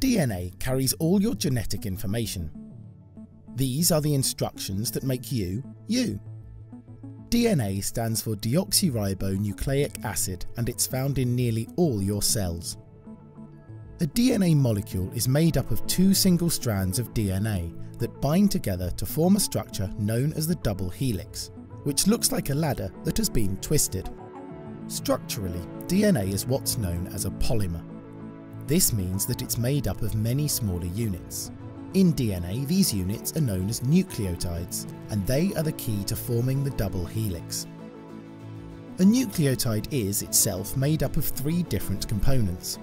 DNA carries all your genetic information. These are the instructions that make you, you. DNA stands for deoxyribonucleic acid and it's found in nearly all your cells. A DNA molecule is made up of two single strands of DNA that bind together to form a structure known as the double helix, which looks like a ladder that has been twisted. Structurally, DNA is what's known as a polymer. This means that it's made up of many smaller units. In DNA, these units are known as nucleotides, and they are the key to forming the double helix. A nucleotide is, itself, made up of three different components.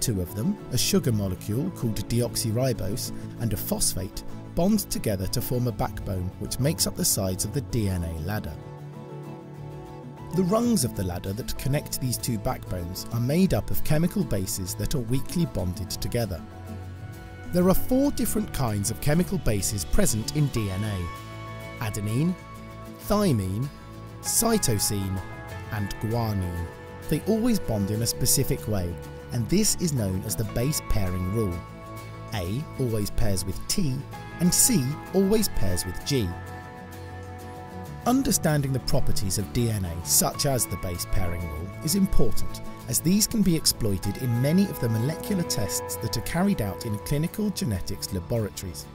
Two of them, a sugar molecule called deoxyribose and a phosphate, bond together to form a backbone which makes up the sides of the DNA ladder. The rungs of the ladder that connect these two backbones are made up of chemical bases that are weakly bonded together. There are four different kinds of chemical bases present in DNA: adenine, thymine, cytosine, and guanine. They always bond in a specific way, and this is known as the base pairing rule. A always pairs with T, and C always pairs with G. Understanding the properties of DNA, such as the base pairing rule, is important, as these can be exploited in many of the molecular tests that are carried out in clinical genetics laboratories.